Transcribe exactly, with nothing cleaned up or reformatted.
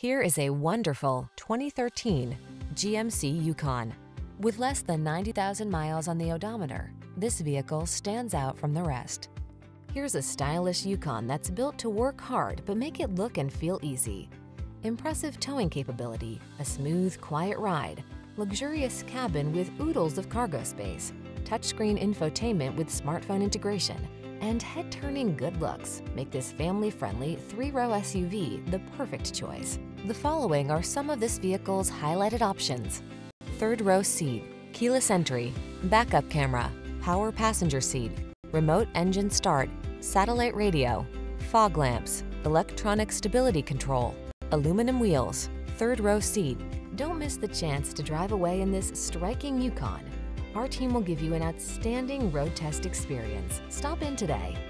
Here is a wonderful twenty thirteen G M C Yukon. With less than ninety thousand miles on the odometer, this vehicle stands out from the rest. Here's a stylish Yukon that's built to work hard but make it look and feel easy. Impressive towing capability, a smooth, quiet ride, luxurious cabin with oodles of cargo space, touchscreen infotainment with smartphone integration, and head-turning good looks make this family-friendly three-row S U V the perfect choice. The following are some of this vehicle's highlighted options: third-row seat, keyless entry, backup camera, power passenger seat, remote engine start, satellite radio, fog lamps, electronic stability control, aluminum wheels, third-row seat. Don't miss the chance to drive away in this striking Yukon. Our team will give you an outstanding road test experience. Stop in today.